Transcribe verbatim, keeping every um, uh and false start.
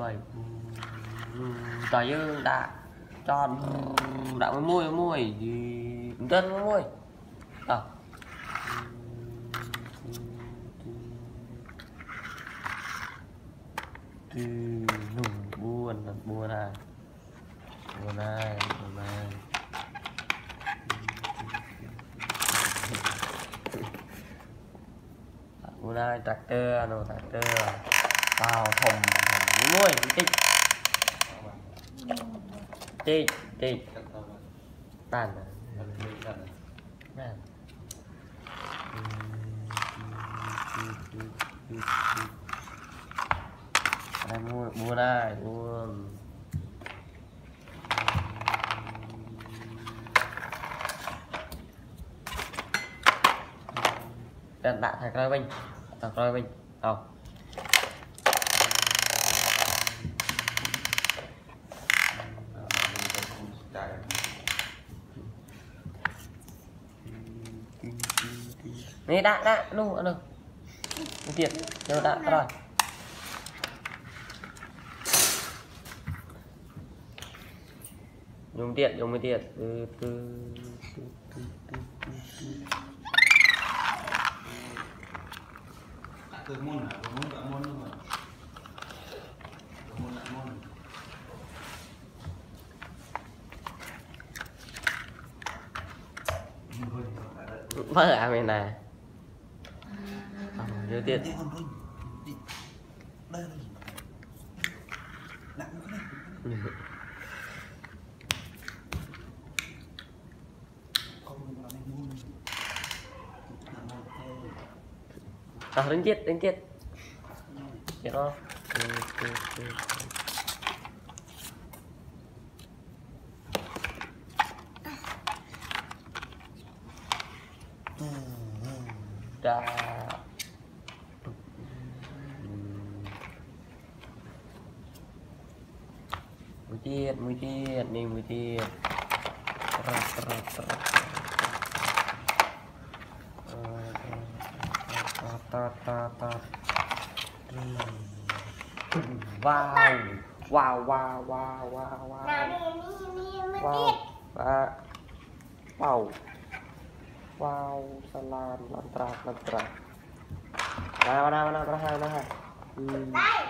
Vậy tại như đã cho đã mới môi môi gì đơn mới môi à từ nụ buồn buồn này buồn này buồn này buồn này tractor nó tractor vào phòng môi tích tích tích tàn tàn em mua mua này mua đạn đạn thạch rơi bình thạch rơi bình không này đạn đạn luôn được tiệt đều đạn rồi dùng điện dùng cái điện từ từ từ từ từ từ môn à môn cả môn luôn rồi môn lại môn vâng à mình này nhiều điện à, đến chết đến chết chết không đã mũi chết mũi chết đi mũi chết ta ta ta wow wow wow wow wow wow wow wow salam lantra lantra mana mana mana mana